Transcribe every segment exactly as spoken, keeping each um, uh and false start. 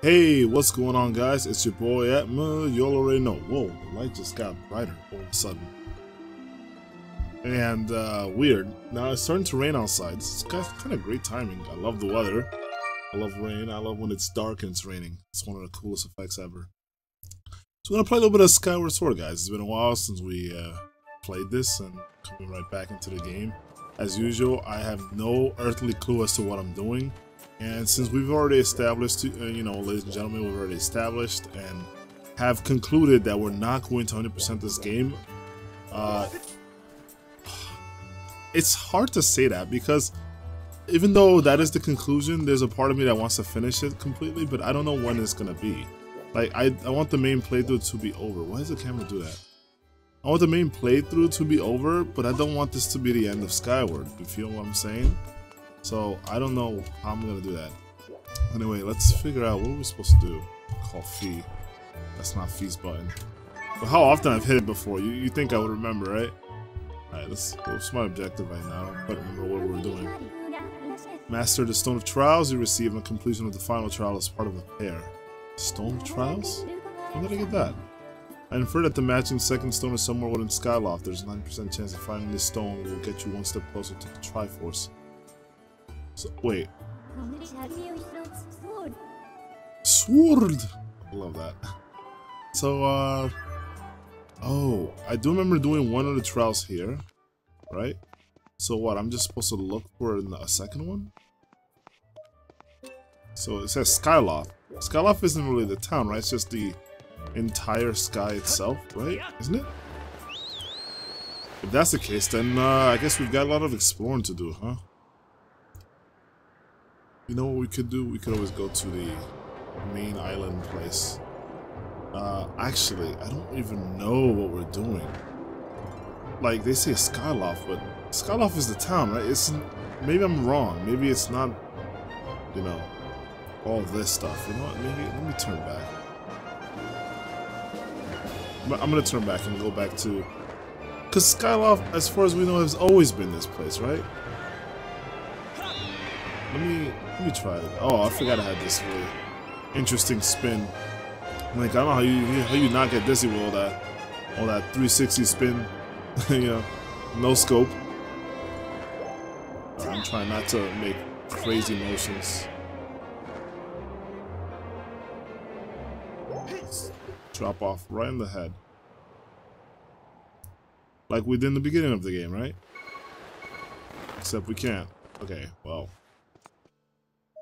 Hey, what's going on, guys? It's your boy Atma. You already know. Whoa, the light just got brighter all of a sudden. And uh, weird. Now it's starting to rain outside. It's kind of great timing. I love the weather. I love rain. I love when it's dark and it's raining. It's one of the coolest effects ever. So we're gonna play a little bit of Skyward Sword, guys. It's been a while since we uh, played this, and coming right back into the game. As usual, I have no earthly clue as to what I'm doing. And since we've already established, uh, you know, ladies and gentlemen, we've already established and have concluded that we're not going to one hundred percent this game. Uh, it's hard to say that because even though that is the conclusion, there's a part of me that wants to finish it completely, but I don't know when it's going to be. Like, I, I want the main playthrough to be over. Why does the camera do that? I want the main playthrough to be over, but I don't want this to be the end of Skyward. You feel what I'm saying? So, I don't know how I'm gonna do that. Anyway, let's figure out what we're supposed to do. Call Fi. That's not Fi's button. But how often I've hit it before, you, you think I would remember, right? Alright, that's, that's my objective right now. I don't remember what we're doing. Master the Stone of Trials you receive on completion of the final trial as part of a pair. Stone of Trials? How did I get that? I infer that the matching second stone is somewhere within Skyloft. There's a ninety percent chance that finding this stone will get you one step closer to the Triforce. So, wait. Sword! I love that. So, uh... oh, I do remember doing one of the trials here. Right? So what, I'm just supposed to look for a second one? So it says Skyloft. Skyloft isn't really the town, right? It's just the entire sky itself, right? Isn't it? If that's the case, then uh, I guess we've got a lot of exploring to do, huh? You know what we could do? We could always go to the main island place. Uh, actually, I don't even know what we're doing. Like, they say Skyloft, but Skyloft is the town, right? It's, maybe I'm wrong. Maybe it's not, you know, all this stuff. You know what? Maybe, let me turn back. I'm going to turn back and go back to... Because Skyloft, as far as we know, has always been this place, right? Let me... Let me try it. Oh, I forgot I had this really interesting spin. Like, I don't know how you how you not get dizzy with all that, all that three sixty spin. You know, no scope. Right, I'm trying not to make crazy motions. Drop off right in the head, like we did in the beginning of the game, right? Except we can't. Okay, well.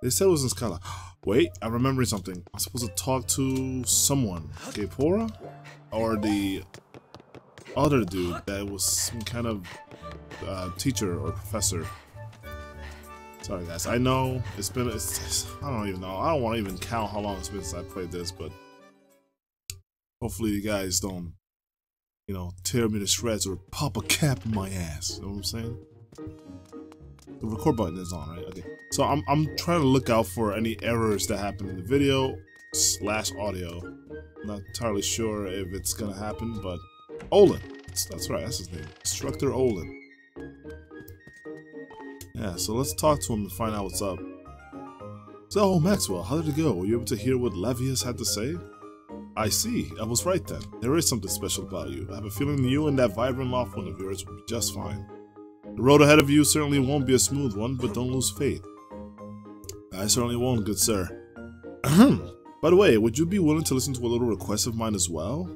They said it was in Skyloft. Wait, I'm remembering something. I'm supposed to talk to someone. Gaepora? Or the other dude that was some kind of uh, teacher or professor. Sorry, guys. I know it's been... It's, it's, I don't even know. I don't want to even count how long it's been since I played this, but... Hopefully you guys don't, you know, tear me to shreds or pop a cap in my ass. You know what I'm saying? The record button is on, right? Okay. So I'm, I'm trying to look out for any errors that happen in the video slash audio. I'm not entirely sure if it's going to happen, but... Owlan! That's, that's right, that's his name. Instructor Owlan. Yeah, so let's talk to him and find out what's up. So, Maxwell, how did it go? Were you able to hear what Levius had to say? I see. I was right then. There is something special about you. I have a feeling you and that vibrant loft one of yours will be just fine. The road ahead of you certainly won't be a smooth one, but don't lose faith. I certainly won't, good sir. By the way, would you be willing to listen to a little request of mine as well?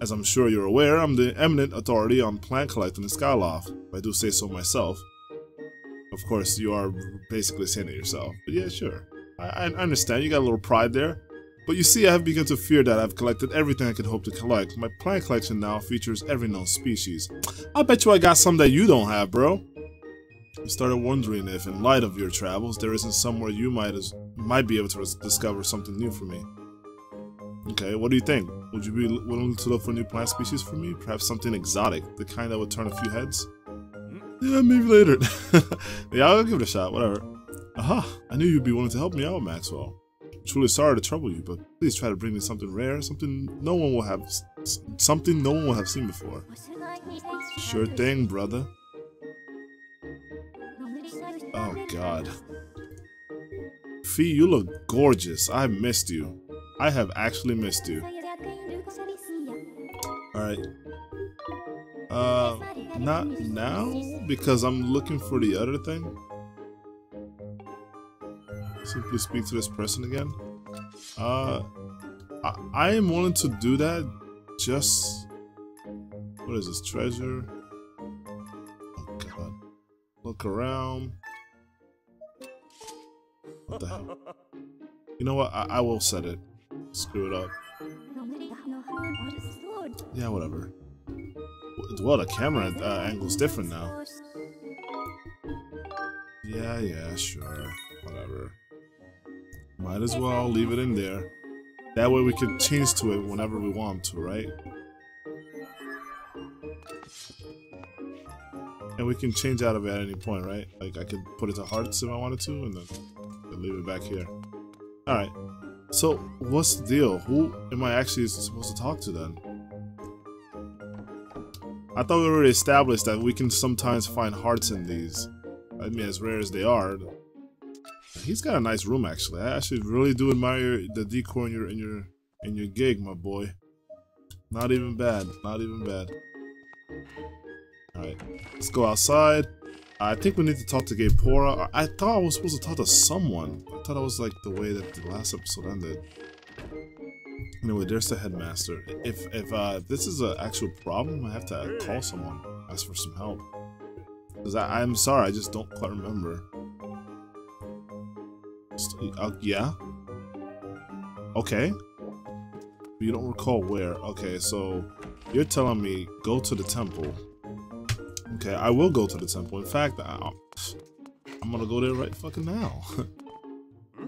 As I'm sure you're aware, I'm the eminent authority on plant collecting in Skyloft, if I do say so myself. Of course, you are basically saying it yourself, but yeah, sure. I, I understand, you got a little pride there. But you see, I have begun to fear that I've collected everything I could hope to collect. My plant collection now features every known species. I bet you I got some that you don't have, bro. I started wondering if, in light of your travels, there isn't somewhere you might as might be able to discover something new for me. Okay, what do you think? Would you be willing to look for new plant species for me? Perhaps something exotic, the kind that would turn a few heads? Yeah, maybe later. Yeah, I'll give it a shot, whatever. Aha, I knew you'd be willing to help me out, Maxwell. Truly sorry to trouble you, but please try to bring me something rare, something no one will have, something no one will have seen before. Sure thing, brother. Oh God. Fi, you look gorgeous. I missed you. I have actually missed you. Alright. Uh, not now? Because I'm looking for the other thing? Simply speak to this person again? Uh, I, I am willing to do that. Just... What is this? Treasure? Oh god. Look around. What the hell? You know what? I, I will set it. Screw it up. Yeah, whatever. Well, the camera uh, angle's different now. Yeah, yeah, sure. Whatever. Might as well leave it in there. That way we can change to it whenever we want to, right? And we can change out of it at any point, right? Like, I could put it to hearts if I wanted to, and then leave it back here. Alright. So, what's the deal? Who am I actually supposed to talk to then? I thought we already established that we can sometimes find hearts in these. I mean, as rare as they are. He's got a nice room, actually. I actually really do admire the decor in your in your in your gig, my boy. Not even bad. Not even bad. All right, let's go outside. I think we need to talk to Gaepora. I thought I was supposed to talk to someone. I thought that was like the way that the last episode ended. Anyway, there's the headmaster. If if uh, this is an actual problem, I have to call someone, ask for some help. Cause I I'm sorry, I just don't quite remember. Uh, yeah. Okay. You don't recall where. Okay, so you're telling me go to the temple. Okay, I will go to the temple. In fact, I, I'm gonna go there right fucking now.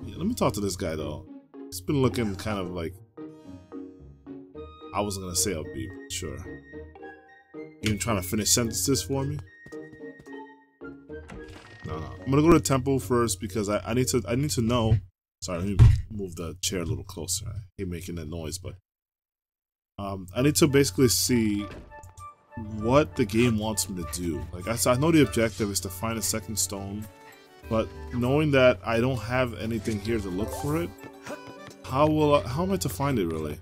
Yeah, let me talk to this guy though. He's been looking kind of like... I wasn't gonna say upbeat, but sure. You even trying to finish sentences for me? No, no. I'm gonna go to the temple first because I, I need to I need to know. Sorry, let me move the chair a little closer. I hate making that noise, but um, I need to basically see what the game wants me to do. Like I so I know the objective is to find a second stone, but knowing that I don't have anything here to look for it, how will I, how am I to find it really?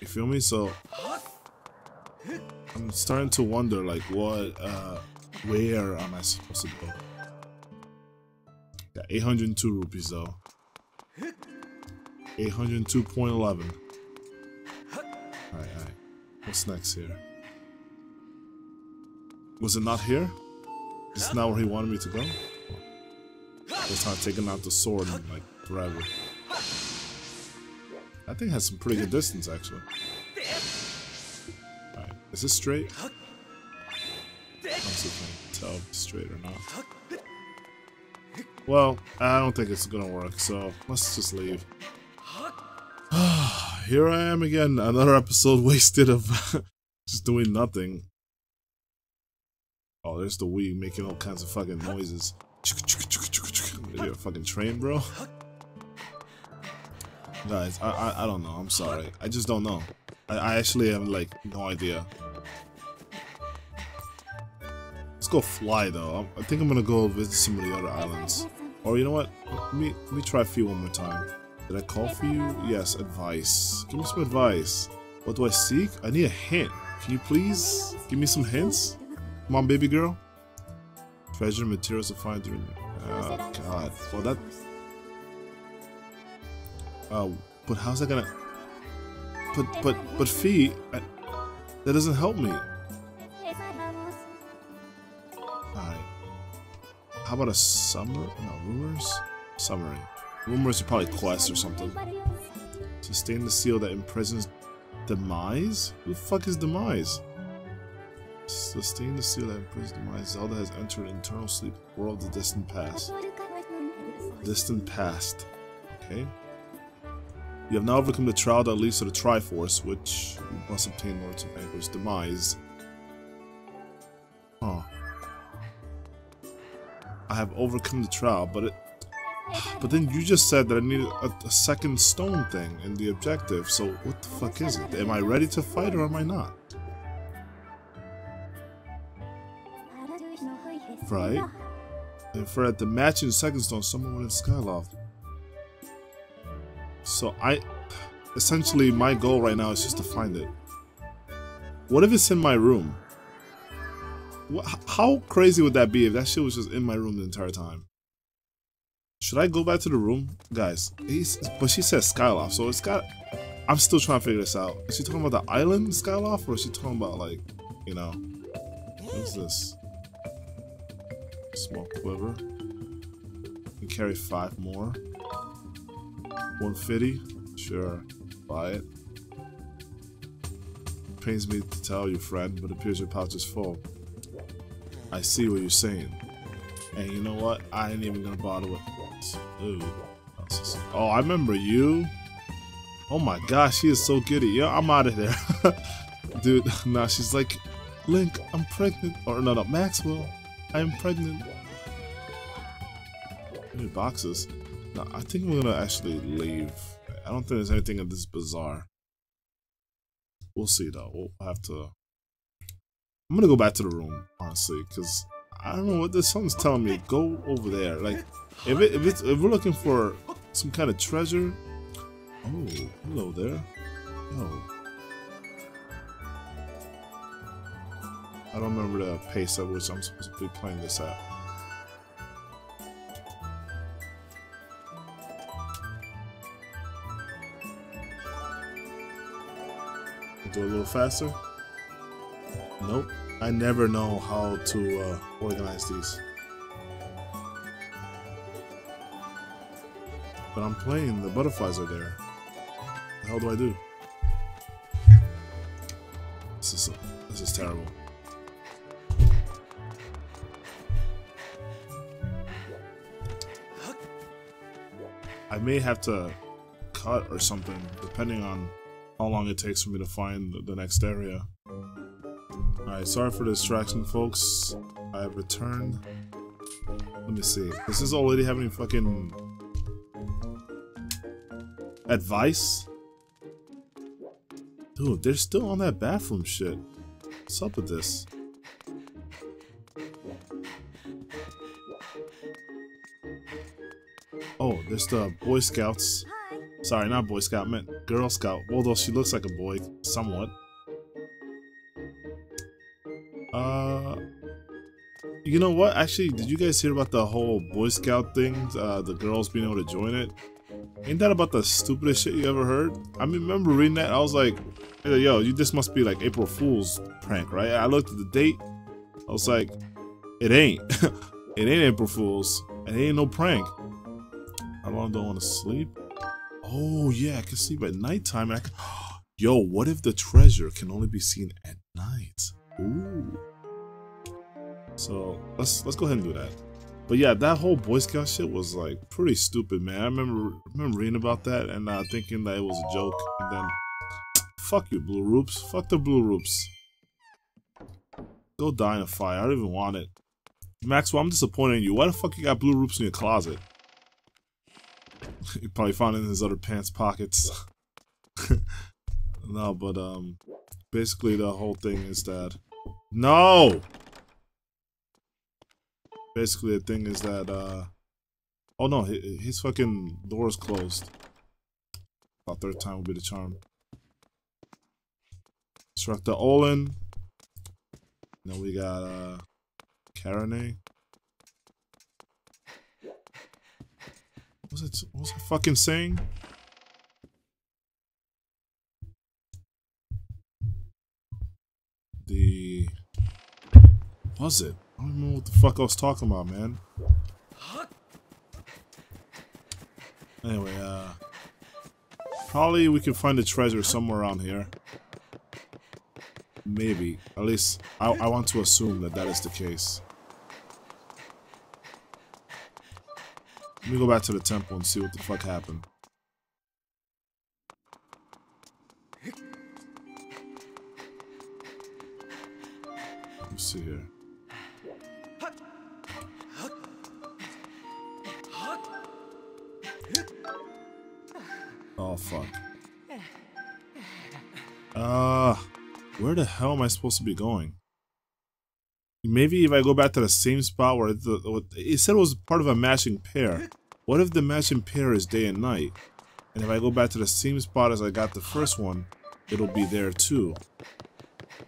You feel me? So I'm starting to wonder, like what. Uh, Where am I supposed to go? Got eight hundred two rupees though. eight oh two point eleven. Alright, alright. What's next here? Was it not here? Is it not where he wanted me to go? It's not taking out the sword in like forever. That thing has some pretty good distance actually. Alright, is this straight? I can't tell if it's straight or not. Well, I don't think it's gonna work, so let's just leave. Here I am again, another episode wasted of just doing nothing. Oh, there's the Wii making all kinds of fucking noises. You're a fucking train, bro. Guys, I, I I don't know. I'm sorry. I just don't know. I, I actually have like no idea. Go fly though. I think I'm gonna go visit some of the other islands. Or you know what? Let me let me try Fi one more time. Did I call for you? Yes, advice. Give me some advice. What do I seek? I need a hint. Can you please give me some hints? Come on, baby girl. Treasure materials to find during. Oh God. Well that. Oh, but how's that gonna? But but but Fi, I... that doesn't help me. How about a summer? No, rumors? Summary. Rumors are probably quests or something. Sustain the seal that imprisons Demise? Who the fuck is Demise? Sustain the seal that imprisons Demise. Zelda has entered eternal sleep, world of the distant past. Distant past. Okay. You have now overcome the trial that leads to the Triforce, which you must obtain in order to vanquish Demise. Huh. I have overcome the trial, but it, but then you just said that I needed a, a second stone thing in the objective, so what the fuck is it? Am I ready to fight or am I not? Right? And for at the match in Second Stone, someone wanted Skyloft. So I... Essentially, my goal right now is just to find it. What if it's in my room? What, how crazy would that be if that shit was just in my room the entire time? Should I go back to the room? Guys, he's, but she says Skyloft, so it's got... I'm still trying to figure this out. Is she talking about the island Skyloft, or is she talking about, like, you know... What's this? Small quiver. You carry five more. one fifty. Sure. Buy it. Pains me to tell you, friend, but it appears your pouch is full. I see what you're saying. And you know what? I ain't even gonna bother with it. Ooh. Oh, I remember you. Oh my gosh, she is so giddy. Yo, I'm out of there. Dude, nah, she's like, Link, I'm pregnant. Or no, no, Maxwell, I'm pregnant. Any boxes? Nah, I think we're gonna actually leave. I don't think there's anything in this bazaar. We'll see though. We'll have to... I'm gonna go back to the room, honestly, because I don't know what this song's telling me. Go over there. Like, if it, if it's if we're looking for some kind of treasure. Oh, hello there. Yo. I don't remember the pace at which I'm supposed to be playing this at. I'll do it a little faster. Nope. I never know how to uh, organize these. But I'm playing, the butterflies are there. What the hell do I do? This is, this is terrible. I may have to cut or something, depending on how long it takes for me to find the next area. Alright, sorry for the distraction, folks. I have returned. Let me see. Does this old lady have any fucking... advice? Dude, they're still on that bathroom shit. What's up with this? Oh, there's the Boy Scouts. Sorry, not Boy Scout, I meant Girl Scout. Although she looks like a boy, somewhat. Uh, you know what? Actually, did you guys hear about the whole Boy Scout thing? Uh, the girls being able to join it? Ain't that about the stupidest shit you ever heard? I mean, remember reading that? I was like, yo, you, this must be like April Fool's prank, right? I looked at the date. I was like, it ain't. It ain't April Fool's. It ain't no prank. How long do I want to sleep? Oh, yeah, I can sleep at nighttime. And I can... Yo, what if the treasure can only be seen at night? Ooh. So, let's, let's go ahead and do that. But yeah, that whole Boy Scout shit was like pretty stupid, man. I remember, remember reading about that and uh, thinking that it was a joke. And then, fuck you, Blue Roops. Fuck the Blue Roops. Go die in a fire. I don't even want it. Maxwell, I'm disappointed in you. Why the fuck you got Blue Roops in your closet? He probably found it in his other pants pockets. No, but um, basically the whole thing is that... No! Basically, the thing is that, uh... oh no, his fucking door is closed. About third time will be the charm. Instructor Owlan. Now we got, uh... Karane. What was it? What was I fucking saying? The... What was it? I don't remember what the fuck I was talking about, man. Anyway, uh... probably we can find the treasure somewhere around here. Maybe. At least, I, I want to assume that that is the case. Let me go back to the temple and see what the fuck happened. Let's see here. Oh, fuck. Uh, where the hell am I supposed to be going? Maybe if I go back to the same spot where the, it said it was part of a matching pair. What if the matching pair is day and night? And if I go back to the same spot as I got the first one, it'll be there too.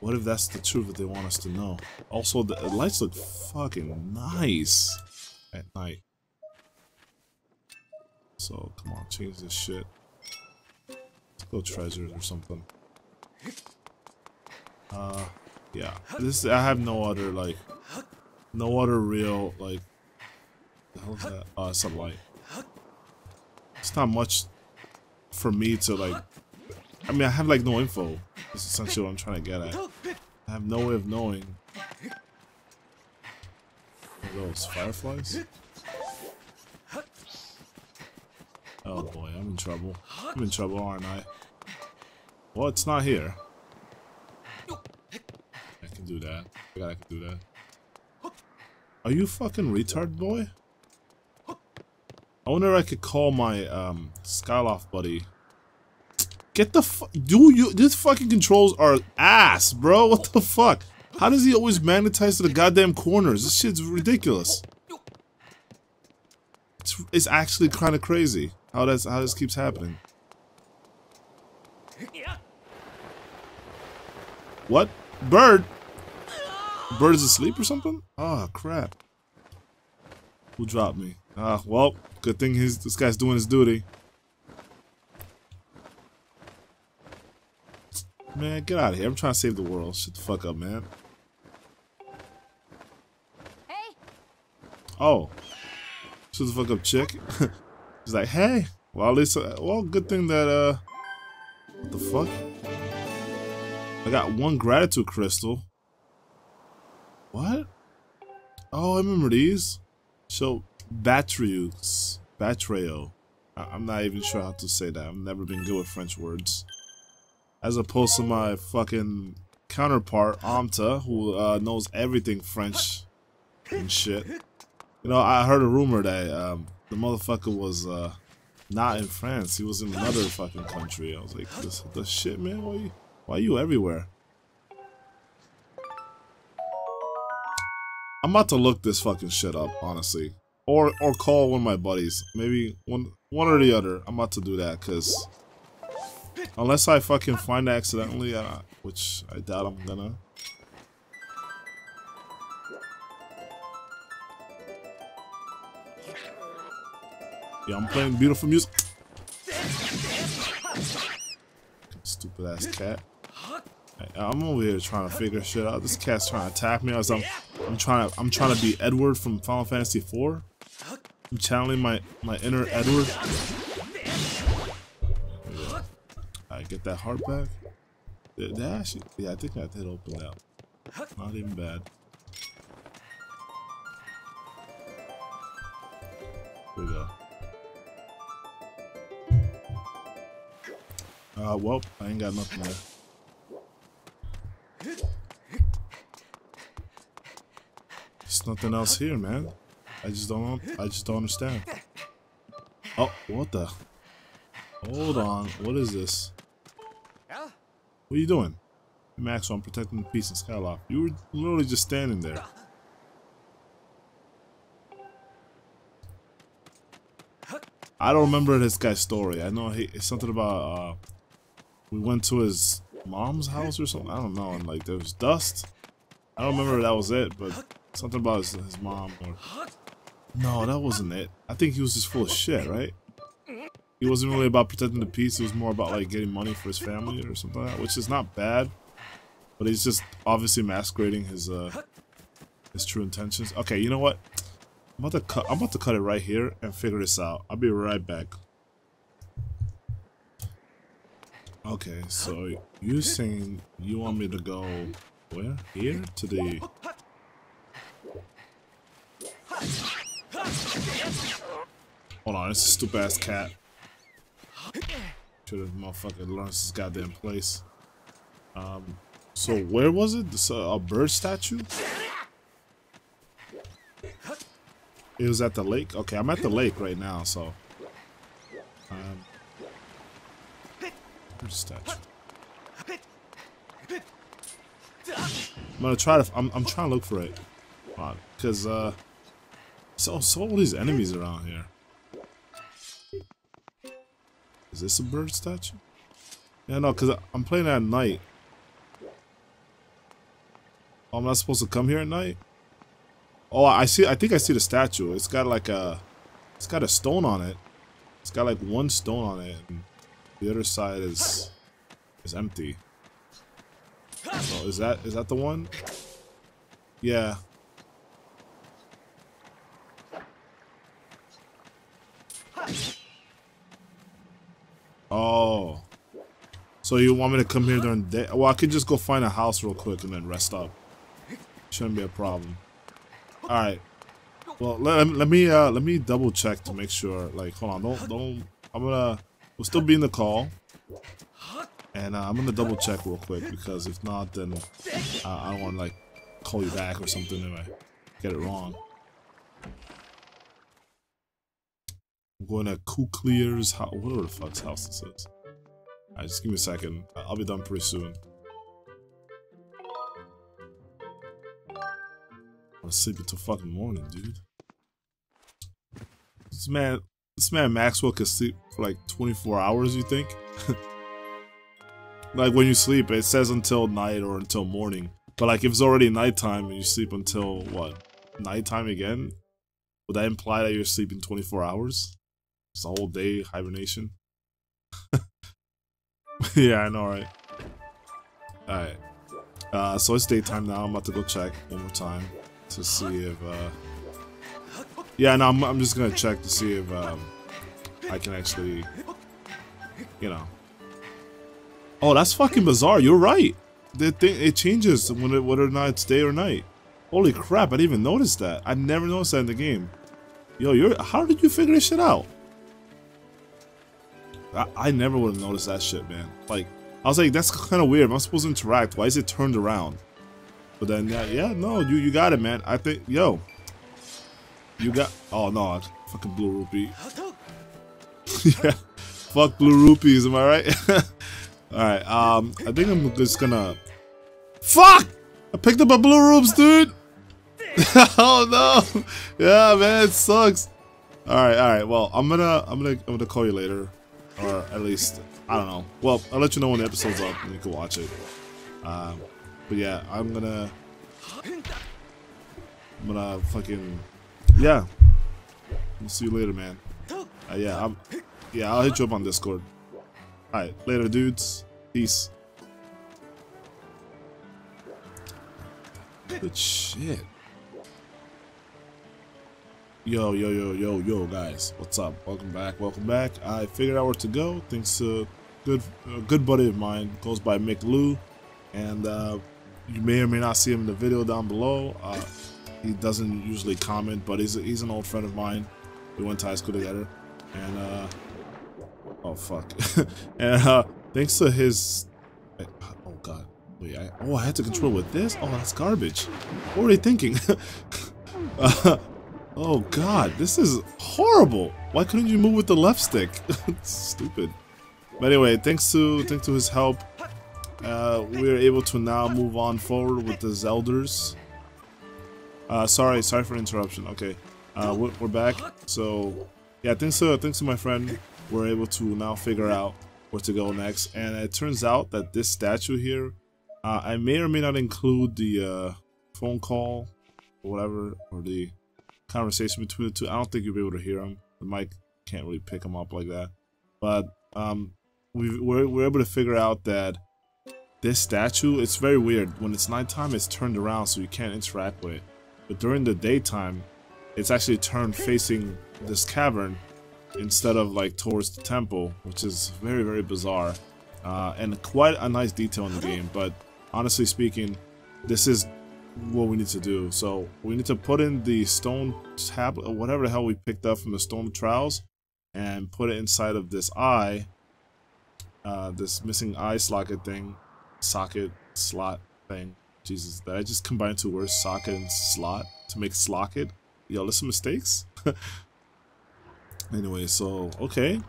What if that's the truth that they want us to know? Also, the lights look fucking nice at night. So, come on, change this shit. Let's go treasures or something. Uh, yeah. This, I have no other, like, no other real, like, the hell is that? Oh, it's a light. It's not much for me to, like, I mean, I have, like, no info. That's essentially what I'm trying to get at. I have no way of knowing. What are those, fireflies? Oh boy, I'm in trouble. I'm in trouble, aren't I? Well, it's not here. I can do that. I gotta do that. Are you fucking retard, boy? I wonder if I could call my um, Skyloft buddy. Get the fuck, do you? These fucking controls are ass, bro. What the fuck? How does he always magnetize to the goddamn corners? This shit's ridiculous. It's, it's actually kind of crazy. How does how this keeps happening? What? Bird? Bird is asleep or something? Ah, oh, crap. Who dropped me? Ah, well, good thing he's, this guy's doing his duty. Man, get out of here. I'm trying to save the world. Shut the fuck up, man. Hey. Oh. Shut the fuck up, chick. He's like, hey. Well, at least, uh, well, good thing that, uh... What the fuck? I got one gratitude crystal. What? Oh, I remember these. So, Batreaux. Batreaux. I I'm not even sure how to say that. I've never been good with French words. As opposed to my fucking counterpart, Amta, who uh, knows everything French and shit. You know, I heard a rumor that um, the motherfucker was uh, not in France. He was in another fucking country. I was like, this, this shit, man? Why you, why you everywhere? I'm about to look this fucking shit up, honestly. Or or call one of my buddies. Maybe one, one or the other. I'm about to do that, because... Unless I fucking find it accidentally, uh, which I doubt I'm gonna. Yeah, I'm playing beautiful music. Stupid ass cat. I'm over here trying to figure shit out. This cat's trying to attack me. I was, I'm, I'm trying to, I'm trying to be Edward from Final Fantasy four. I'm channeling my my inner Edward. Get that heart back. Did, did I actually, yeah, I think I did open that up. Not even bad. Here we go. Uh, well, I ain't got nothing there. There's nothing else here, man. I just don't. I just don't understand. Oh, what the? Hold on. What is this? What are you doing? Hey, Maxwell, I'm protecting the peace in Skyloft. You were literally just standing there. I don't remember this guy's story. I know he, it's something about, uh, we went to his mom's house or something. I don't know, and like there was dust. I don't remember if that was it, but something about his, his mom or... No, that wasn't it. I think he was just full of shit, right? He wasn't really about protecting the peace, it was more about like getting money for his family or something like that, which is not bad. But he's just obviously masquerading his uh his true intentions. Okay, you know what? I'm about to cut I'm about to cut it right here and figure this out. I'll be right back. Okay, so you're saying you want me to go where? Here? To the Hold on, it's a stupid ass cat. Should have motherfucker learned this goddamn place. Um, so where was it? This, uh, a bird statue? It was at the lake? Okay, I'm at the lake right now, so. Um, bird statue. I'm gonna try to. I'm, I'm trying to look for it, because uh, so so all these enemies around here. Is this a bird statue? Yeah, no, because I'm playing at night. Oh, I'm not supposed to come here at night. Oh, I see. I think I see the statue. It's got like a, it's got a stone on it. It's got like one stone on it, and the other side is is empty. So is that is that the one? Yeah. Oh. So you want me to come here during the day? Well, I could just go find a house real quick and then rest up. Shouldn't be a problem. All right. Well, let, let me uh, let me double check to make sure. Like, hold on, don't don't. I'm gonna. We'll still be in the call, and uh, I'm gonna double check real quick because if not, then uh, I don't want to like call you back or something if I get it wrong. I'm going to Kuklear's house. Whatever the fuck's house this is. All right, just give me a second. I'll be done pretty soon. I'm gonna sleep until fucking morning, dude. This man, this man Maxwell can sleep for like twenty-four hours, you think? Like when you sleep, it says until night or until morning. But like if it's already nighttime and you sleep until, what, nighttime again? Would that imply that you're sleeping twenty-four hours? It's a whole day hibernation? Yeah, I know, right? Alright. Uh, so it's daytime now. I'm about to go check one more time. To see if, uh, yeah, no, I'm, I'm just gonna check to see if um, I can actually, you know. Oh, that's fucking bizarre. You're right. The thing it changes when it, whether or not it's day or night. Holy crap! I didn't even notice that. I never noticed that in the game. Yo, you're. How did you figure this shit out? I, I never would have noticed that shit, man. Like, I was like, that's kind of weird. If I'm supposed to interact, why is it turned around? But then, yeah, yeah, no, you you got it, man. I think, yo, you got. Oh no, I fucking blue rupee. Yeah, fuck blue rupees. Am I right? All right. Um, I think I'm just gonna. Fuck! I picked up a blue rupes, dude. Oh no. Yeah, man, it sucks. All right, all right. Well, I'm gonna, I'm gonna, I'm gonna call you later, or at least I don't know. Well, I'll let you know when the episode's up and you can watch it. Um. But yeah, I'm gonna, I'm gonna fucking, yeah. We'll see you later, man. Uh, yeah, I'm, yeah, I'll hit you up on Discord. All right, later, dudes. Peace. Good shit. Yo, yo, yo, yo, yo, guys. What's up? Welcome back. Welcome back. I figured out where to go thanks to a good, a good buddy of mine. Goes by Mick Lou, and uh. You may or may not see him in the video down below. Uh, he doesn't usually comment, but he's, a, he's an old friend of mine. We went to high school together. And, uh... Oh, fuck. And, uh, thanks to his... Oh, God. Wait, I... Oh, I had to control with this? Oh, that's garbage. What were they thinking? uh, oh, God. This is horrible. Why couldn't you move with the left stick? It's stupid. But anyway, thanks to, thanks to his help... Uh, we're able to now move on forward with the Zelders. Uh, sorry, sorry for the interruption. Okay, uh, we're, we're back. So, yeah, thanks to thanks to my friend, we're able to now figure out where to go next. And it turns out that this statue here, uh, I may or may not include the uh, phone call or whatever, or the conversation between the two. I don't think you'll be able to hear them. The mic can't really pick them up like that. But um, we we're, we're able to figure out that. This statue, it's very weird. When it's nighttime, it's turned around so you can't interact with it. But during the daytime, it's actually turned facing this cavern instead of like towards the temple, which is very, very bizarre. Uh, and quite a nice detail in the game, but honestly speaking, this is what we need to do. So we need to put in the stone tablet, or whatever the hell we picked up from the stone trowels, and put it inside of this eye, uh, this missing eye socket thing. Socket slot thing. Jesus, did I just combine two words, socket and slot, to make slocket? Yo, there's some mistakes. Anyway, so okay,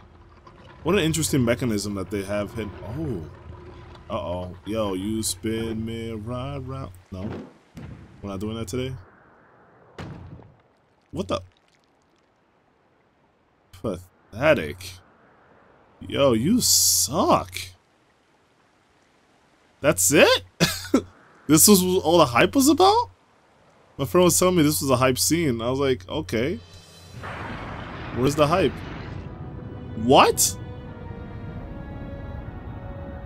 what an interesting mechanism that they have. Hit. Oh, Uh-oh. Yo, you spin me right round. No. We're not doing that today. What the? Pathetic. Yo, you suck. That's it? This was what all the hype was about? My friend was telling me this was a hype scene. I was like, okay. Where's the hype? What?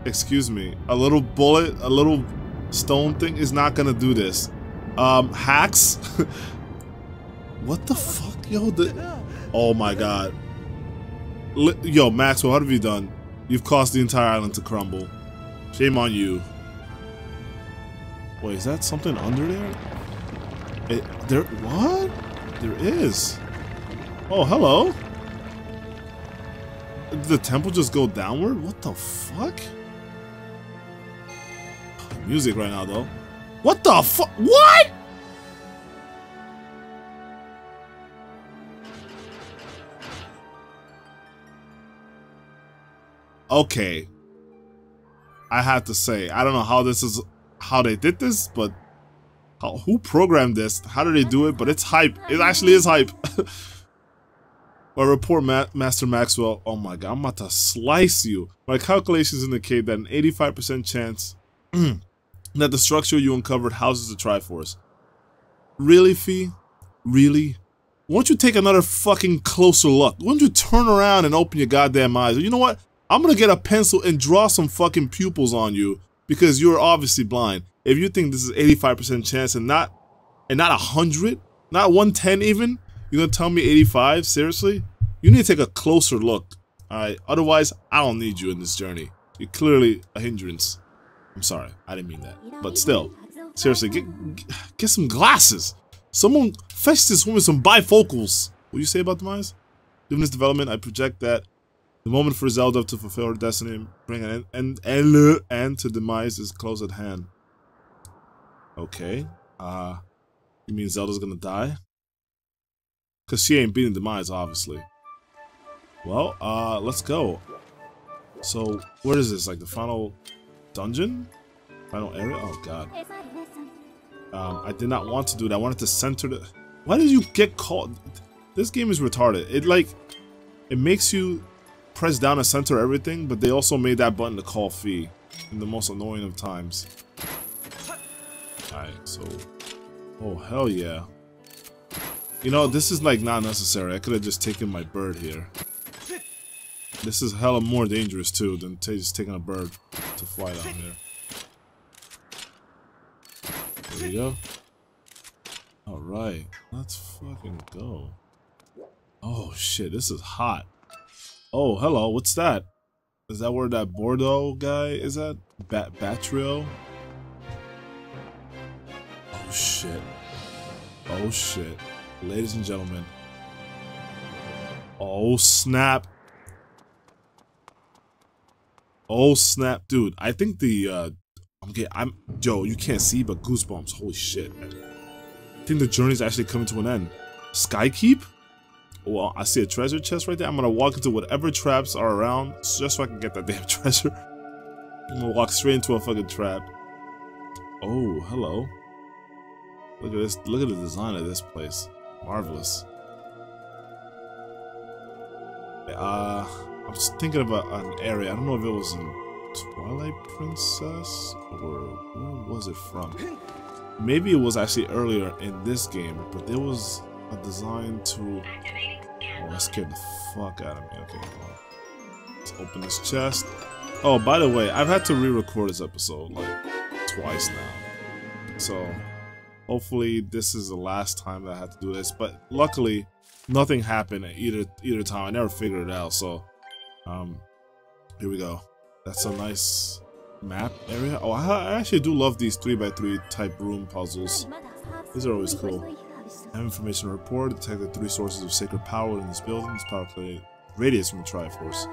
Excuse me. A little bullet, a little stone thing is not gonna do this. Um, hacks? What the fuck, yo? The oh my god. Li yo, Maxwell, what have you done? You've caused the entire island to crumble. Shame on you. Wait, is that something under there? It, there, what? There is. Oh, hello. Did the temple just go downward? What the fuck? Music right now, though. What the fuck? What? Okay. I have to say, I don't know how this is, how they did this, but how, who programmed this? How did they do it? But it's hype. It actually is hype. My report, Ma Master Maxwell. Oh my god, I'm about to slice you. My calculations indicate that an eighty-five percent chance that the structure you uncovered houses the Triforce. Really, Fi? Really? Won't you take another fucking closer look? Won't you turn around and open your goddamn eyes? You know what? I'm gonna get a pencil and draw some fucking pupils on you because you're obviously blind. If you think this is eighty-five percent chance and not and not one hundred, not one ten even, you're gonna tell me eighty-five? Seriously? You need to take a closer look. Alright, otherwise, I don't need you in this journey. You're clearly a hindrance. I'm sorry, I didn't mean that. But still, seriously, get get some glasses. Someone fetch this woman some bifocals. What do you say about Demise? Given this development, I project that the moment for Zelda to fulfill her destiny, bring an end, end, end to Demise is close at hand. Okay. Uh, you mean Zelda's gonna die? Because she ain't beating Demise, obviously. Well, uh, let's go. So, what is this? Like the final dungeon? Final area? Oh, God. Um, I did not want to do that. I wanted to center the... Why did you get caught? This game is retarded. It, like... It makes you... press down and center everything, but they also made that button to call Fi in the most annoying of times. Alright, so... Oh, hell yeah. You know, this is like not necessary. I could have just taken my bird here. This is hella more dangerous too than just taking a bird to fly down here. There we go. Alright, let's fucking go. Oh shit, this is hot. Oh, hello, what's that? Is that where that Bordeaux guy is at? Bat Batreaux? Oh shit. Oh shit. Ladies and gentlemen. Oh snap. Oh snap, dude. I think the uh I'm getting I'm yo, you can't see but goosebumps. Holy shit. I think the journey's actually coming to an end. Sky Keep? Well, I see a treasure chest right there. I'm gonna walk into whatever traps are around just so I can get that damn treasure. I'm gonna walk straight into a fucking trap. Oh, hello. Look at this. Look at the design of this place. Marvelous. Uh, I'm just thinking about an area. I don't know if it was in Twilight Princess or where was it from? Maybe it was actually earlier in this game, but there was a design to... Oh, that scared the fuck out of me. Okay, hold on. Let's open this chest. Oh, by the way, I've had to re-record this episode like twice now. So, hopefully this is the last time that I have to do this. But luckily, nothing happened at either either time. I never figured it out. So, um, here we go. That's a nice map area. Oh, I actually do love these three by three type room puzzles. These are always cool. I have information report. Detect the three sources of sacred power in this building. This power radiates from the Triforce.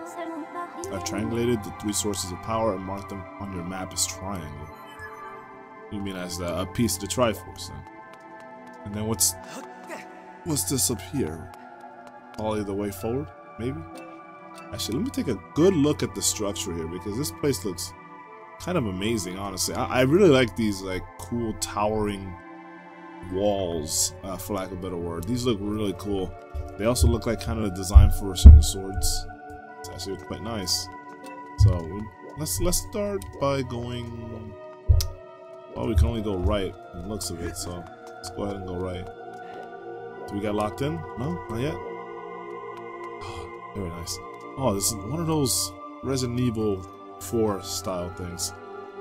I've triangulated the three sources of power and marked them on your map as triangle. You mean as the, a piece of the Triforce, then? And then what's what's this up here? Follow the way forward, maybe? Actually, let me take a good look at the structure here because this place looks kind of amazing, honestly. I, I really like these like cool towering walls, uh, for lack of a better word. These look really cool. They also look like kind of designed for certain swords. It's actually quite nice. So let's let's start by going. Well, we can only go right in the looks of it, so let's go ahead and go right. Do we got locked in? No, not yet. Oh, very nice. Oh, this is one of those Resident Evil four style things.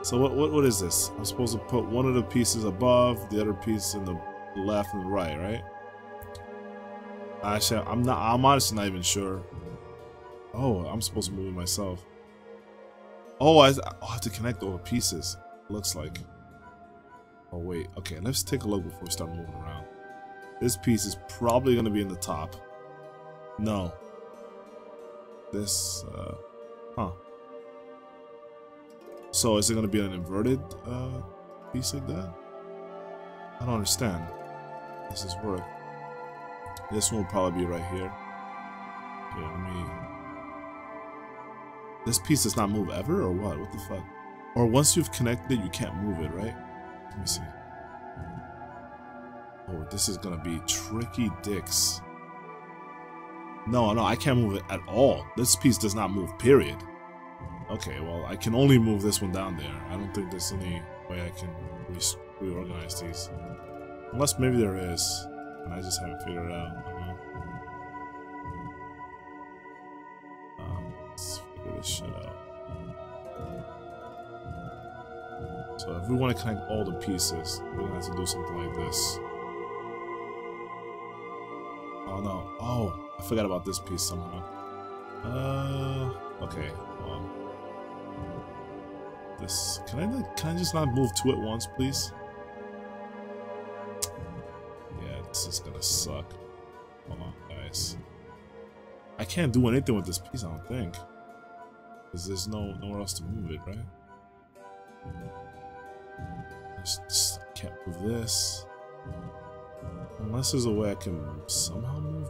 So what, what what is this? I'm supposed to put one of the pieces above, the other piece in the left and the right, right? Actually, I'm not. I'm honestly not even sure. Oh, I'm supposed to move it myself. Oh, I, I have to connect all the pieces. Looks like. Oh wait. Okay, let's take a look before we start moving around. This piece is probably going to be in the top. No. This. Uh, huh. So is it going to be an inverted uh, piece like that? I don't understand. This is work. This one will probably be right here. Yeah, let me. This piece does not move ever, or what? What the fuck? Or once you've connected, you can't move it, right? Let me see. Oh, this is gonna be tricky dicks. No, no, I can't move it at all. This piece does not move, period. Okay, well, I can only move this one down there. I don't think there's any way I can re reorganize these. Unless maybe there is, and I just haven't figured it out. I don't know. Um, let's figure this shit out. So if we want to connect all the pieces, we're going to have to do something like this. Oh no. Oh, I forgot about this piece somehow. Uh, okay. Um, this, can I, can I just not move two at once, please? Yeah, this is going to suck. Hold on, guys. I can't do anything with this piece, I don't think. Because there's no, nowhere else to move it, right? Just, just can't move this. Unless there's a way I can somehow move.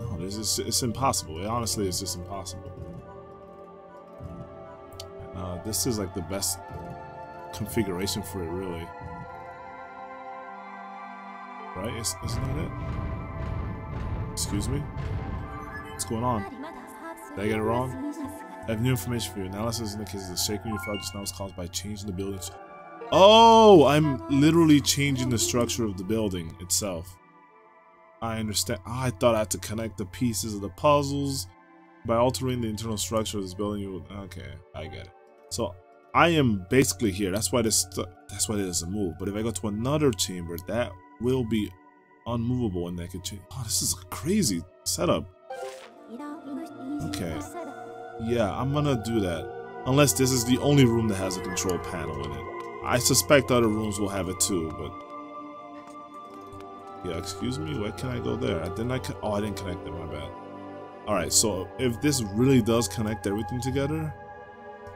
No, there's just, it's impossible. It, honestly, it's just impossible. Uh, this is like the best configuration for it, really. Right? Is, isn't that it? Excuse me? What's going on? Did I get it wrong? I have new information for you. Analysis indicates the shaking you felt just now was caused by changing the buildings. Oh, I'm literally changing the structure of the building itself. I understand. Oh, I thought I had to connect the pieces of the puzzles by altering the internal structure of this building. You would, okay, I get it. So I am basically here. That's why this. That's why it doesn't move. But if I go to another chamber, that will be unmovable, and that could change. Oh, this is a crazy setup. Okay. Yeah, I'm gonna do that. Unless this is the only room that has a control panel in it. I suspect other rooms will have it too, but... Yeah, excuse me, why can't I go there? I didn't I oh, I didn't connect it, my bad. Alright, so if this really does connect everything together,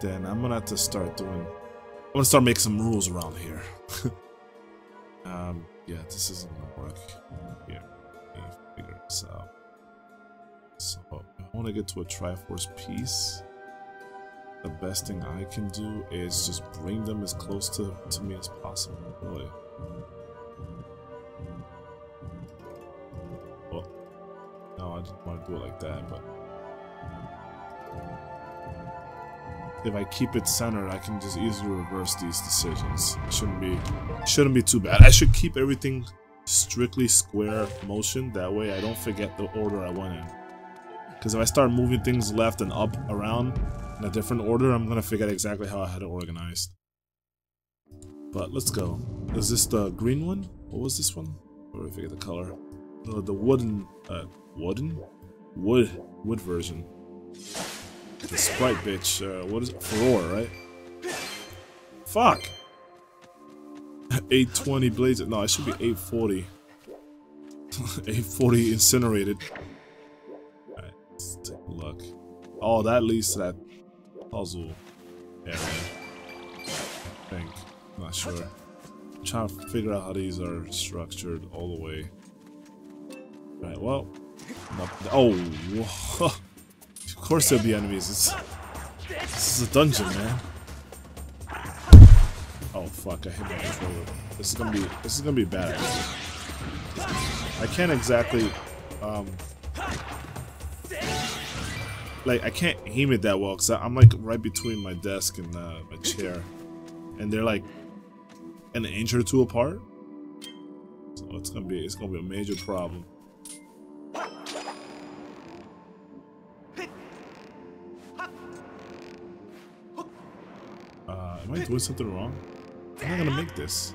then I'm gonna have to start doing... I'm gonna start making some rules around here. um, yeah, this isn't gonna work. Here, let me figure this out. So, I wanna get to a Triforce piece. The best thing I can do is just bring them as close to, to me as possible, really. Well, no, I didn't want to do it like that, but... If I keep it centered, I can just easily reverse these decisions. It shouldn't be, shouldn't be too bad. I should keep everything strictly square motion, that way I don't forget the order I went in. Because if I start moving things left and up around, in a different order, I'm gonna forget exactly how I had it organized. But let's go. Is this the green one? What was this one? I already forget the color. Uh, the wooden, uh, wooden, wood, wood version. The sprite bitch. Uh, what is it? Farore, right? Fuck. eight twenty blades. No, it should be eight forty. eight forty incinerated. Alright, let's take a look. Oh, that leads to that puzzle area, I think. I'm not sure. I'm trying to figure out how these are structured all the way. Right, well. Not, oh, whoa. Of course there'll be enemies. It's, this is a dungeon, man. fuck, I hit my controller. This is gonna be this is gonna be bad. I can't exactly um like I can't aim it that well because I'm like right between my desk and uh, my chair, and they're like an inch or two apart. So it's gonna be it's gonna be a major problem. Uh, am I doing something wrong? I'm not gonna make this.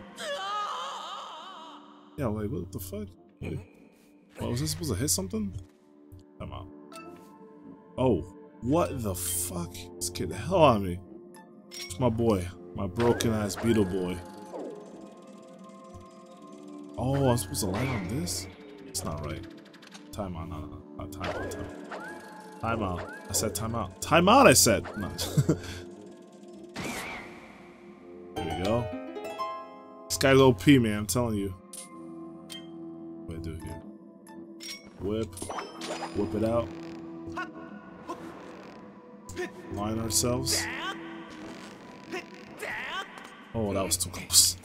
Yeah, like what the fuck? Wait, well, was I supposed to hit something? I'm out. Oh, what the fuck? This kid the hell on me. It's my boy, my broken ass beetle boy. Oh, I'm supposed to land on this? It's not right. Time out, no, no, no. Time out, time out. Time out. I said time out. Time out, I said! No. There we go. This guy's O P, man, I'm telling you. What do I do here? Whip. Whip it out. Line ourselves. Oh, that was too close.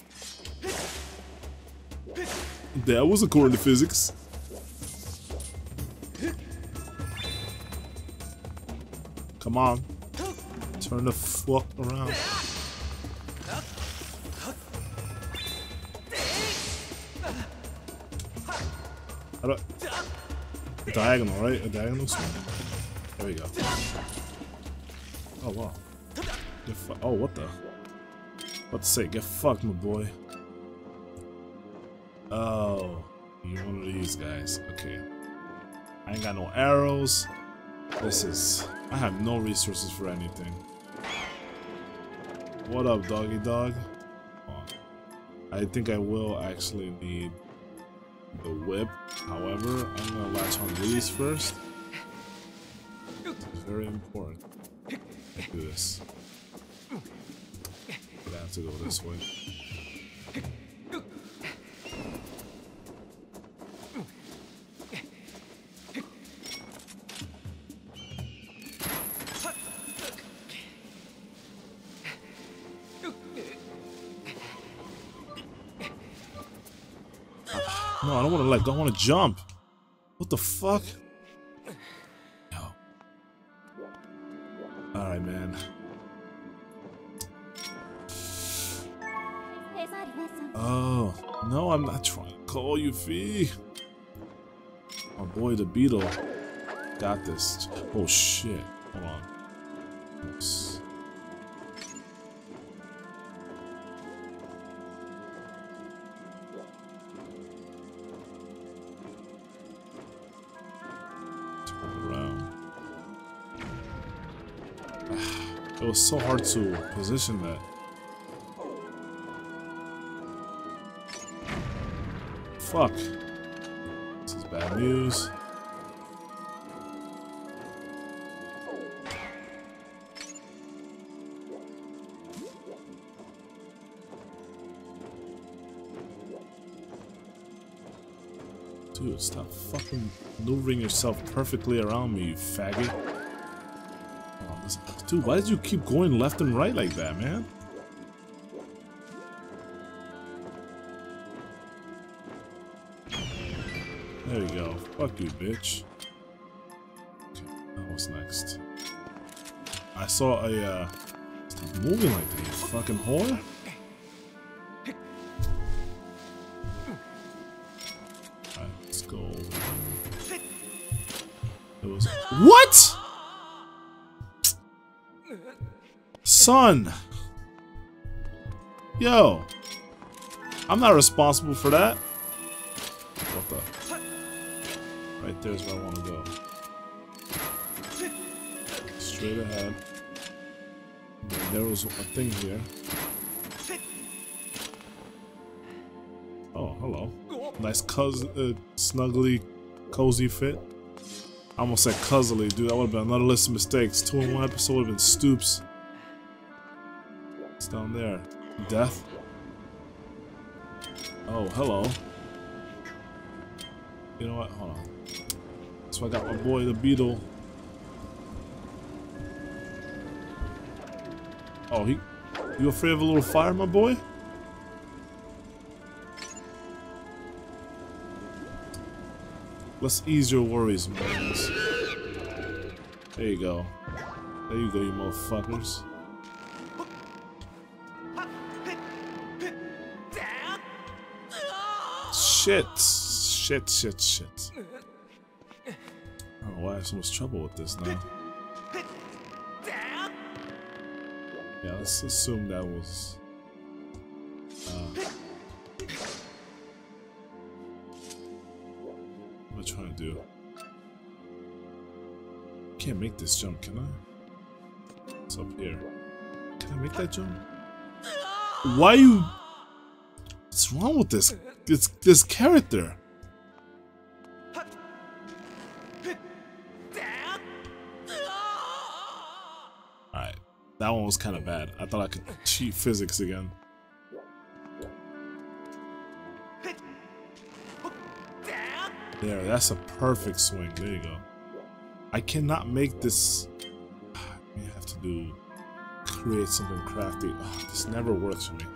That was according to physics. Come on. Turn the fuck around. How do I... Diagonal, right? A diagonal swing. There we go. Oh wow. Get fu oh what the? What to say? Get fucked, my boy. Oh, you're one of these guys. Okay. I ain't got no arrows. This is. I have no resources for anything. What up, doggy dog? Oh, I think I will actually need the whip. However, I'm gonna latch on these first. It's very important. Let's do this. I'm gonna have to go this way. No, I don't want to let go. I want to jump. What the fuck? Alright, man. Oh, no, I'm not trying to call you, Fi. My boy, the beetle. Got this. Oh, shit. Hold on. Oops. It was so hard to position that. Fuck. This is bad news. Dude, stop fucking maneuvering yourself perfectly around me, you faggot. Dude, why did you keep going left and right like that, man? There you go. Fuck you, bitch. Okay, now what's next? I saw a, uh... Stop moving like that, you fucking whore. Alright, let's go. It was... What?! Son, yo, I'm not responsible for that. What the? Right there's where I want to go. Straight ahead. There was a thing here. Oh, hello. Nice, cuz, uh, snuggly, cozy fit. I almost said cuzzly, dude. That would have been another list of mistakes. Two in one episode would have been stoops. Down there. Death. Oh, hello. You know what? Hold on. So I got my boy, the beetle. Oh, he... You afraid of a little fire, my boy? Let's ease your worries, man. There you go. There you go, you motherfuckers. Shit. Shit, shit, shit. I don't know why I have so much trouble with this now. Yeah, let's assume that was... Uh, what am I trying to do? Can't make this jump, can I? It's up here. Can I make that jump? Why you... What's wrong with this? This, this character. Alright. That one was kind of bad. I thought I could cheat physics again. There, that's a perfect swing. There you go. I cannot make this... I have to do... Create something crafty. Oh, this never works for me.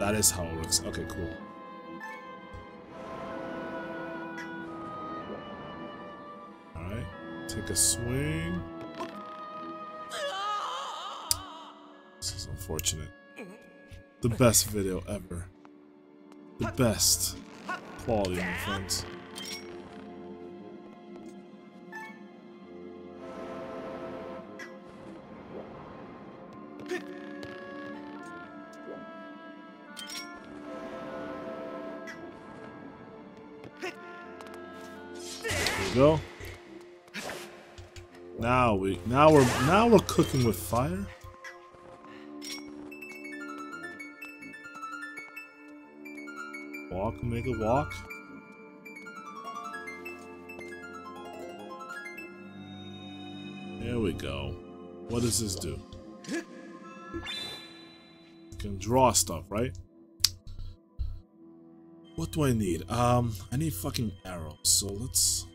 That is how it works. Okay, cool. Alright. Take a swing. This is unfortunate. The best video ever. The best quality, my friends. Go. Now we now we're now we're cooking with fire. Walk, make a walk. There we go. What does this do? You can draw stuff, right? What do I need? Um, I need fucking arrows. So let's.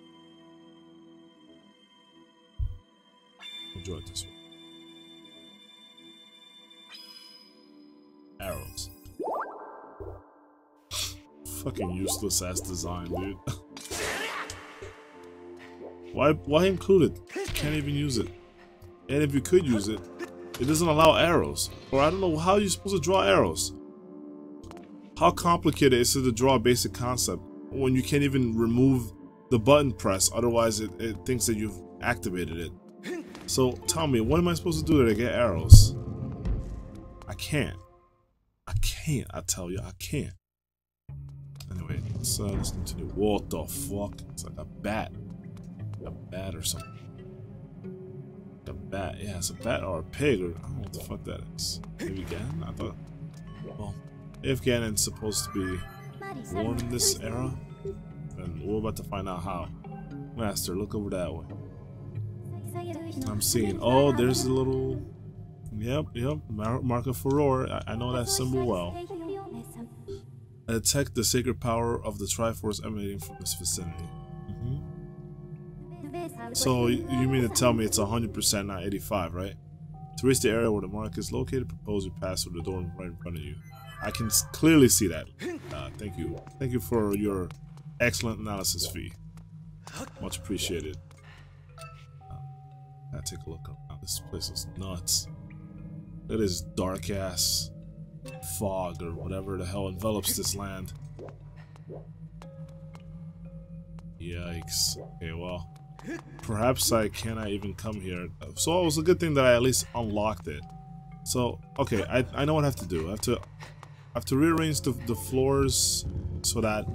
Enjoy it this one. Arrows. Fucking useless ass design, dude. Why why include it? You can't even use it. And if you could use it, it doesn't allow arrows. Or I don't know how you're supposed to draw arrows. How complicated is it to draw a basic concept when you can't even remove the button press, otherwise it, it thinks that you've activated it. So, tell me, what am I supposed to do to get arrows? I can't. I can't, I tell you, I can't. Anyway, let's, uh, let's continue. What the fuck? It's like a bat. A bat or something. A bat, yeah, it's a bat or a pig, or I don't know what the fuck that is. Maybe Ganon? I thought. Well, if Ganon's supposed to be born in this era, then we're about to find out how. Master, look over that way. I'm seeing. Oh, there's a little. Yep, yep. Mar Mark of Farore. I, I know that symbol well. I detect the sacred power of the Triforce emanating from this vicinity. Mm-hmm. So you mean to tell me it's one hundred percent, not eighty-five, right? To reach the area where the mark is located, propose you pass through the door right in front of you. I can clearly see that. Uh, thank you, thank you for your excellent analysis, Fi. Much appreciated. Gotta take a look around. This place is nuts. It is dark ass fog or whatever the hell envelops this land. Yikes. Okay, well, perhaps I cannot even come here. So it was a good thing that I at least unlocked it. So, okay, I, I know what I have to do. I have to, I have to rearrange the, the floors so that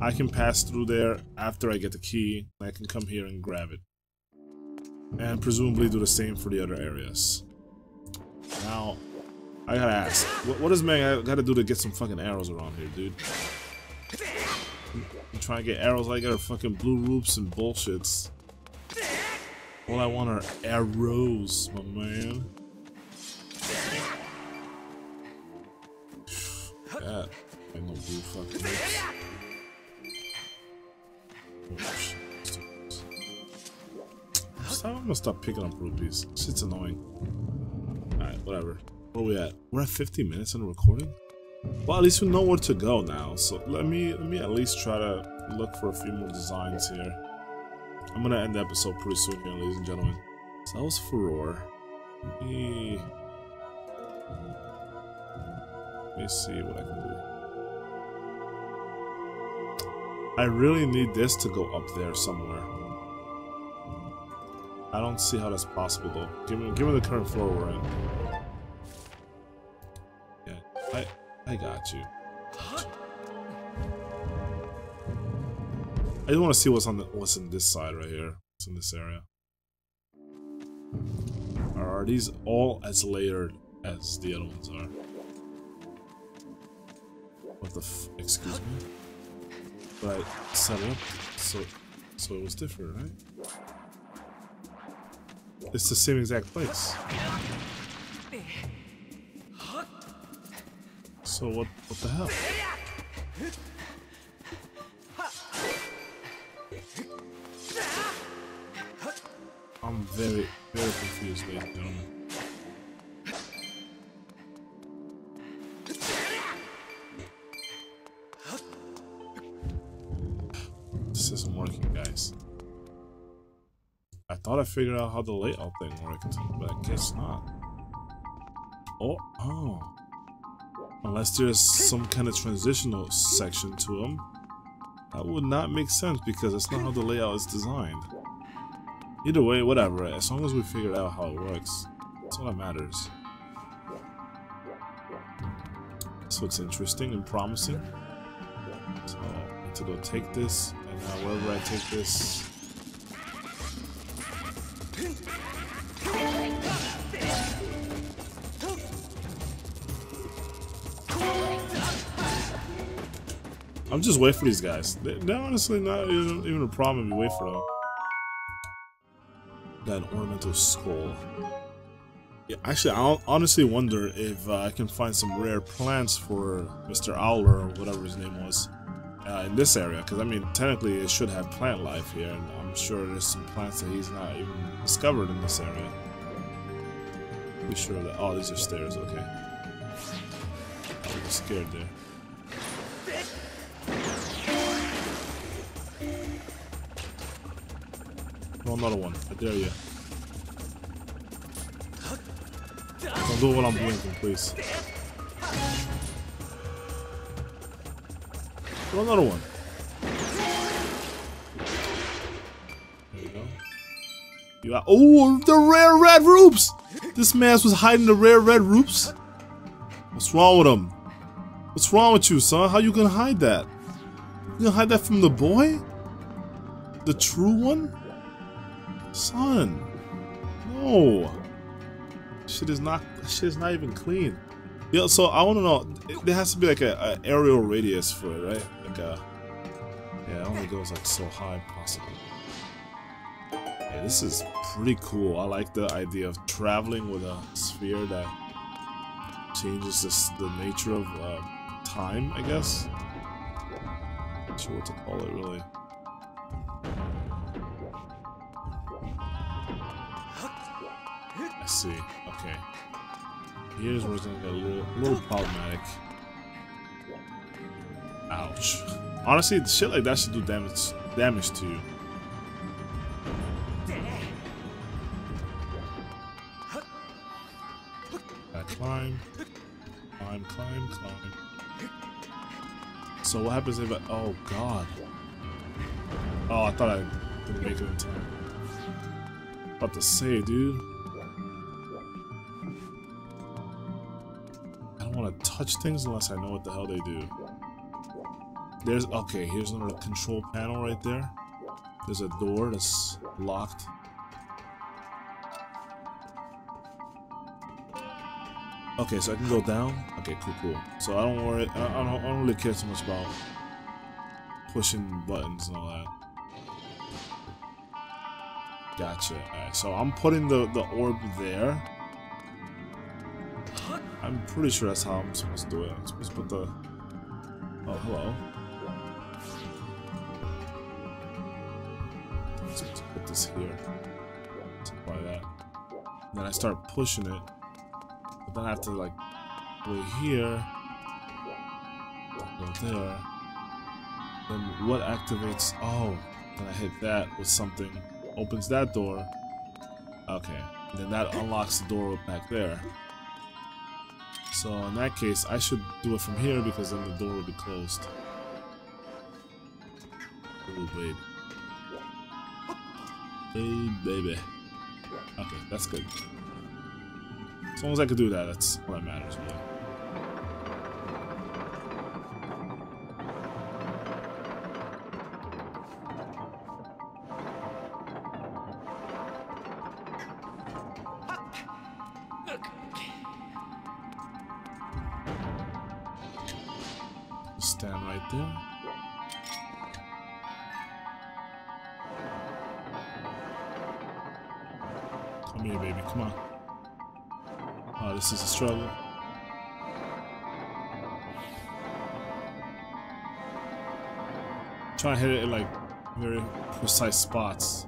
I can pass through there after I get the key and I can come here and grab it. And presumably do the same for the other areas. Now, I gotta ask, what, what does man gotta do to get some fucking arrows around here, dude? I'm trying to get arrows like our fucking blue loops and bullshits. All I want are arrows, my man. God, I ain't no blue fucking loops. Oh, shit. I'm gonna stop picking up rupees. Shit's annoying. Alright, whatever. Where we at? We're at fifty minutes in the recording? Well, at least we know where to go now, so let me let me at least try to look for a few more designs here. I'm gonna end the episode pretty soon here, ladies and gentlemen. So that was Farore. Let me... Let me see what I can do. I really need this to go up there somewhere. I don't see how that's possible though. Give me, give me the current floor we're in. Yeah, I, I got you. I just want to see what's on the, what's in this side right here. What's in this area? Are these all as layered as the other ones are? What the f? Excuse me. But I set it up so, so it was different, right? It's the same exact place. So what, what the hell? I'm very, very confused, ladies and gentlemen. This isn't working, guys. I thought I figured out how the layout thing worked, but I guess not. Oh, oh. Unless there's some kind of transitional section to them. That would not make sense because that's not how the layout is designed. Either way, whatever. As long as we figure out how it works, that's all that matters. So it's interesting and promising. So I need to go take this, and now wherever I take this... I'm just waiting for these guys. They're honestly not even a problem if you wait for them. That ornamental skull. Yeah, actually, I honestly wonder if uh, I can find some rare plants for Mister Owler or whatever his name was uh, in this area. Because I mean, technically, it should have plant life here, and I'm sure there's some plants that he's not even discovered in this area. Be sure that. Oh, these are stairs. Okay. I was scared there. No, another one. I dare you. Don't do what I'm blinking, please. No, another one. There you go. You got. Oh, the rare red roops! This man was hiding the rare red roops. What's wrong with him? What's wrong with you, son? How you gonna hide that? You gonna hide that from the boy? The true one? Son, no. Shit is not. Shit is not even clean. Yeah. So I want to know. It, there has to be like a, a aerial radius for it, right? Like a. Yeah, it only goes like so high possible. Yeah, this is pretty cool. I like the idea of traveling with a sphere that changes this, the nature of uh, time. I guess. Not sure what to call it really. See, okay. Here's where it's gonna get a little, little problematic. Ouch. Honestly, shit like that should do damage, damage to you. I climb, climb, climb, climb. So what happens if I? Oh God. Oh, I thought I didn't make it in time. About to say, dude. Touch things unless I know what the hell they do. There's okay, here's another control panel right there. There's a door that's locked. Okay, so I can go down. Okay, cool, cool. So I don't worry, I, I, don't, I don't really care so much about pushing buttons and all that. Gotcha. Alright, so I'm putting the, the orb there. I'm pretty sure that's how I'm supposed to do it. I'm supposed to put the... Oh, hello. I'm supposed to put this here. Something like that. Then I start pushing it. But then I have to, like, wait here. Go there. Then what activates? Oh, when I hit that with something, opens that door. Okay, then that unlocks the door back there. So in that case, I should do it from here because then the door will be closed. Ooh, baby. Hey, baby. Okay, that's good. As long as I can do that, that's all that matters, really. Stand right there. Come here, baby, come on. Oh, this is a struggle. Try to hit it at like very precise spots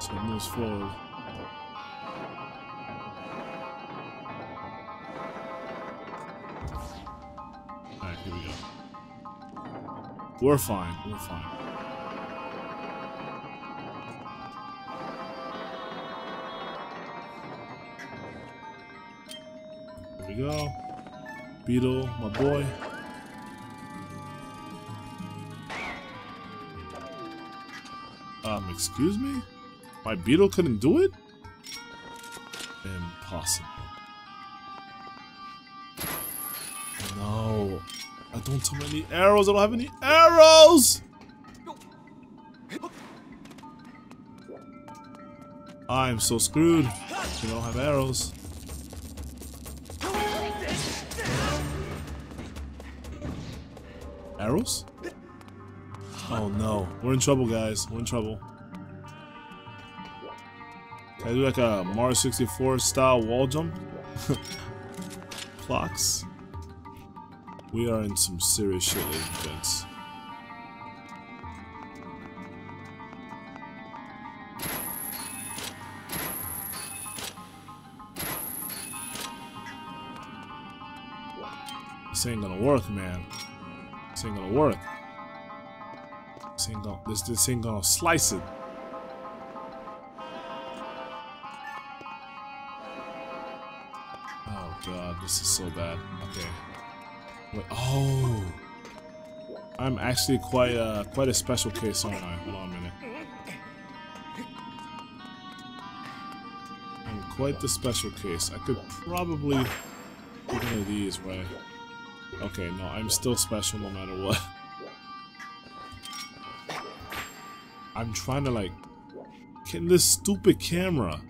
so it moves forward. Alright, here we go. We're fine, we're fine. There we go. Beetle, my boy. Um, excuse me? My beetle couldn't do it? Impossible. No. I don't have any arrows. I don't have any arrows. I'm so screwed. We don't have arrows. Arrows? Oh no, we're in trouble, guys. We're in trouble. Can I do like a Mario sixty-four style wall jump? Clocks. We are in some serious shit, ladies and gents. This ain't gonna work, man. This ain't gonna work. This ain't gonna, this, this ain't gonna slice it. Oh god, this is so bad. Okay. Wait, oh, I'm actually quite uh, quite a special case, aren't I? Hold on a minute. I'm quite the special case. I could probably do one of these, right? Okay, no, I'm still special no matter what. I'm trying to like get this stupid camera.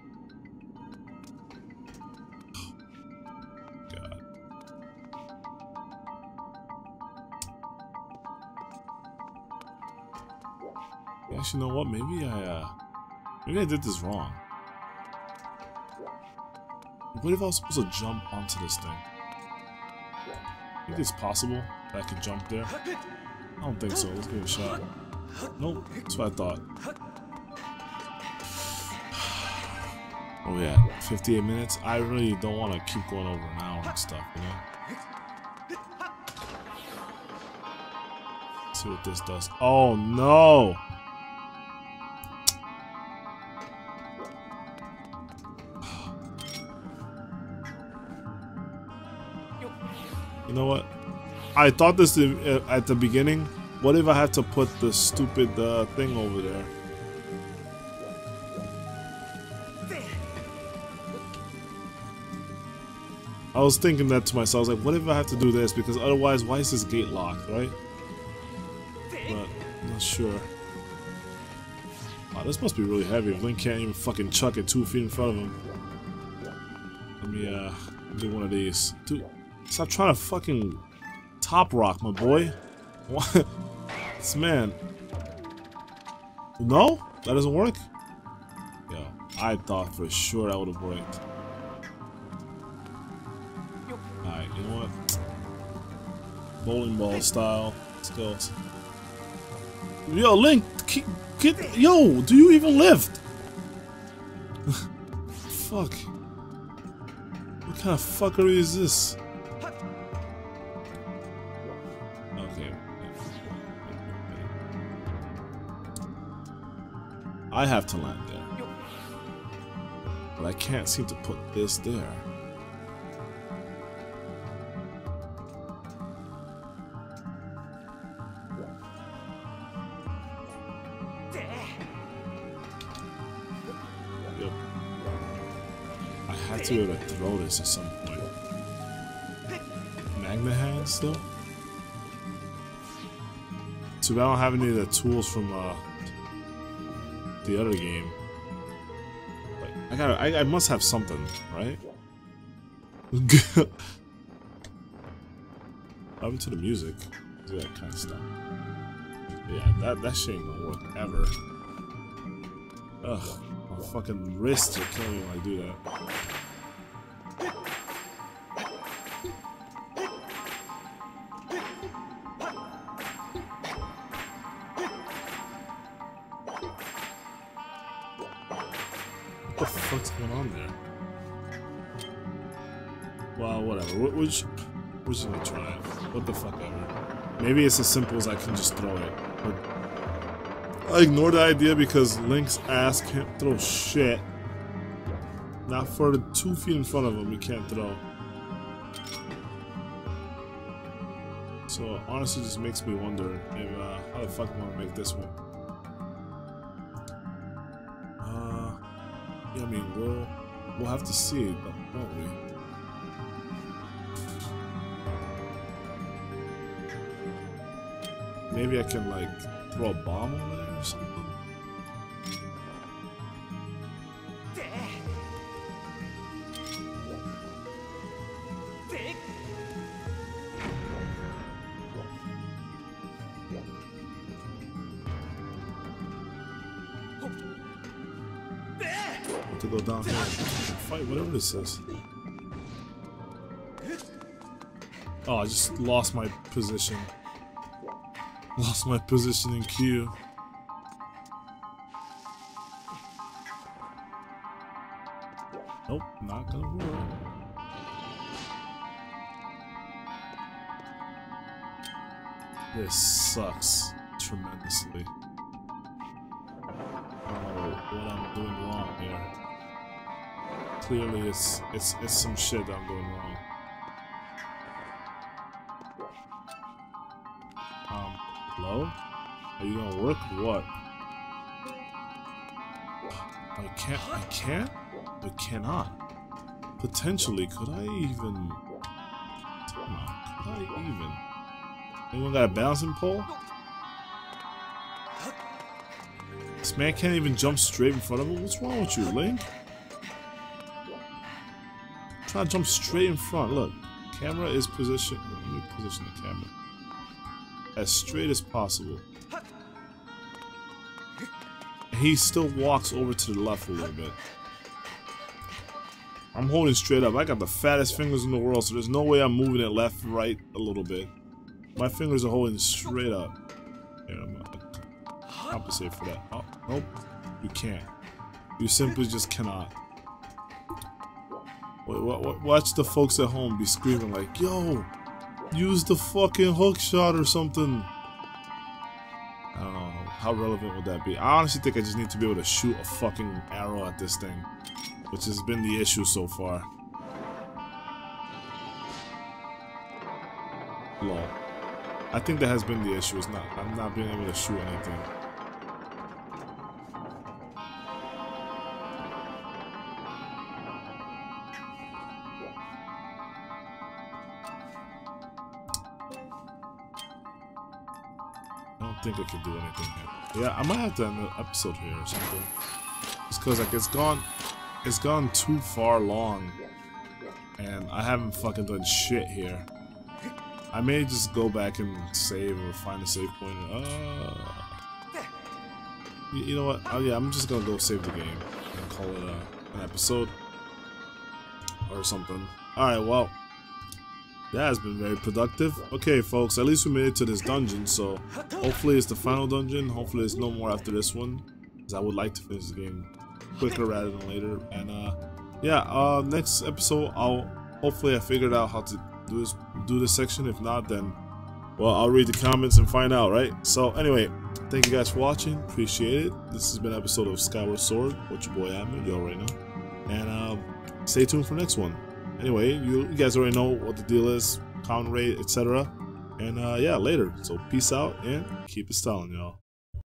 You know what? Maybe I, uh, maybe I did this wrong. What if I was supposed to jump onto this thing? I think it's possible that I could jump there. I don't think so. Let's give it a shot. Nope. That's what I thought. Oh yeah, fifty-eight minutes. I really don't want to keep going over an hour and stuff, you know? Let's see what this does. Oh no! You know what? I thought this at the beginning. What if I had to put the stupid uh, thing over there? I was thinking that to myself. I was like, what if I have to do this? Because otherwise, why is this gate locked, right? But I'm not sure. Wow, this must be really heavy. Link can't even fucking chuck it two feet in front of him. Let me uh, do one of these. Two. Stop trying to fucking top rock, my boy. What? This man. No? That doesn't work? Yo, I thought for sure that would have worked. Alright, you know what? Bowling ball style. Let's go. Yo, Link, keep, get. Yo, do you even lift? Fuck. What kind of fuckery is this? Okay. I have to land there. But I can't seem to put this there. Yep. I had to be able to throw this at some point. Magna hands though? Too bad I don't have any of the tools from uh, the other game. But I gotta, I, I must have something, right? What happened to the music? Do that kind of stuff. Yeah, that that shit ain't gonna work ever. Ugh, my fucking wrists are killing me when I do that. What's going on there? Well, whatever. We're, we're, just, we're just gonna try it. What the fuck ever. Maybe it's as simple as I can just throw it. But I ignored the idea because Link's ass can't throw shit. Not further than two feet in front of him, he can't throw. So it honestly just makes me wonder if, uh, how the fuck am I gonna make this one? I mean, we'll, we'll have to see, won't we? Maybe I can, like, throw a bomb over there or something? To go down here and fight whatever this is. Oh, I just lost my position. Lost my position in queue. Nope, not gonna work. This sucks tremendously. I don't know what I'm doing wrong here. Clearly, it's, it's, it's some shit that I'm doing wrong. Um, hello? Are you gonna work or what? I can't, I can't? I cannot. Potentially, could I even... Come on, could I even? Anyone got a balancing pole? This man can't even jump straight in front of him? What's wrong with you, Link? Trying to jump straight in front. Look, camera is positioned. Let me position the camera as straight as possible. He still walks over to the left a little bit. I'm holding straight up. I got the fattest fingers in the world, so there's no way I'm moving it left, right a little bit. My fingers are holding straight up. Here, I'm gonna compensate for that. Oh, nope, you can't. You simply just cannot. Watch the folks at home be screaming like, yo, use the fucking hook shot or something. I don't know. How relevant would that be? I honestly think I just need to be able to shoot a fucking arrow at this thing, which has been the issue so far. Lol. I think that has been the issue. It's not, I'm not being able to shoot anything. I think I can do anything here. Yeah, I might have to end the episode here or something. It's because like it's gone, it's gone too far long, and I haven't fucking done shit here. I may just go back and save or find a save point. Uh, you, you know what? Oh yeah, I'm just gonna go save the game and call it a, an episode or something. All right, well, that has been very productive. Okay, folks, at least we made it to this dungeon, so hopefully it's the final dungeon. Hopefully there's no more after this one, because I would like to finish the game quicker rather than later. And, uh, yeah, uh, next episode, I'll hopefully I figured out how to do this, do this section. If not, then Well, I'll read the comments and find out, right? So anyway, thank you guys for watching. Appreciate it. This has been an episode of Skyward Sword with your boy Atma, you already know. And uh, stay tuned for the next one. Anyway, you, you guys already know what the deal is. Comment rate, et cetera. And uh, yeah, later. So peace out and keep it styling, y'all.